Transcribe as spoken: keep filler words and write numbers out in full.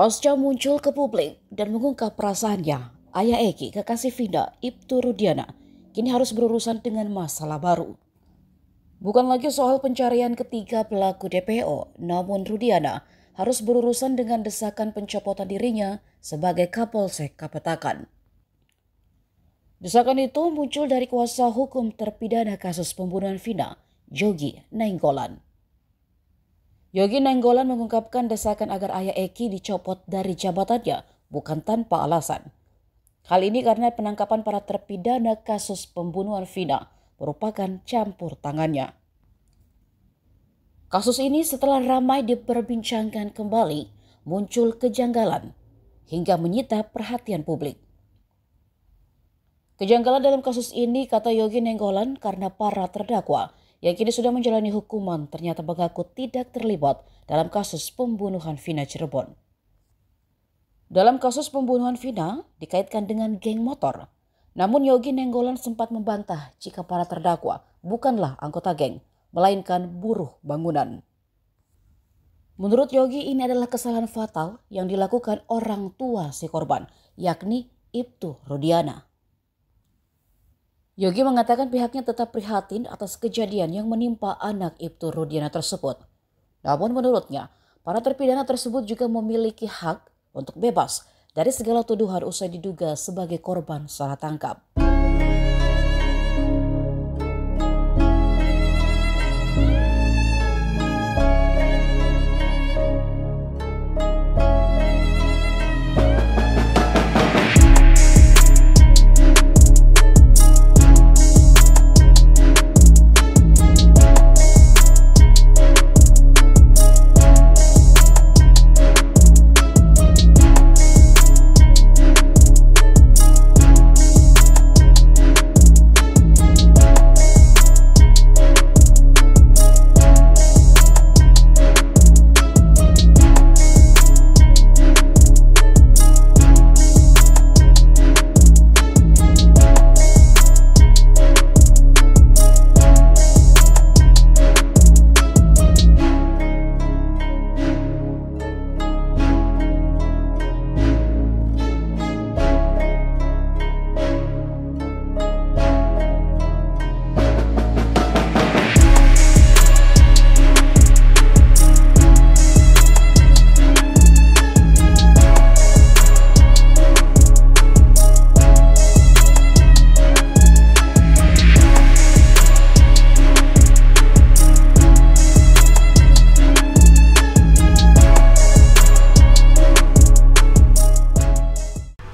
Pasca muncul ke publik dan mengungkap perasaannya, ayah Eky, kekasih Vina, Iptu Rudiana, kini harus berurusan dengan masalah baru. Bukan lagi soal pencarian ketiga pelaku D P O, namun Rudiana harus berurusan dengan desakan pencopotan dirinya sebagai Kapolsek Kapetakan. Desakan itu muncul dari kuasa hukum terpidana kasus pembunuhan Vina, Yogi Nainggolan. Yogi Nainggolan mengungkapkan desakan agar ayah Eky dicopot dari jabatannya bukan tanpa alasan. Hal ini karena penangkapan para terpidana kasus pembunuhan Vina merupakan campur tangannya. Kasus ini setelah ramai diperbincangkan kembali, muncul kejanggalan hingga menyita perhatian publik. Kejanggalan dalam kasus ini, kata Yogi Nainggolan, karena para terdakwa yang kini sudah menjalani hukuman ternyata mengaku tidak terlibat dalam kasus pembunuhan Vina Cirebon. Dalam kasus pembunuhan Vina dikaitkan dengan geng motor. Namun Yogi Nainggolan sempat membantah jika para terdakwa bukanlah anggota geng, melainkan buruh bangunan. Menurut Yogi, ini adalah kesalahan fatal yang dilakukan orang tua si korban, yakni Iptu Rudiana. Yogi mengatakan pihaknya tetap prihatin atas kejadian yang menimpa anak Iptu Rudiana tersebut. Namun menurutnya, para terpidana tersebut juga memiliki hak untuk bebas dari segala tuduhan usai diduga sebagai korban salah tangkap.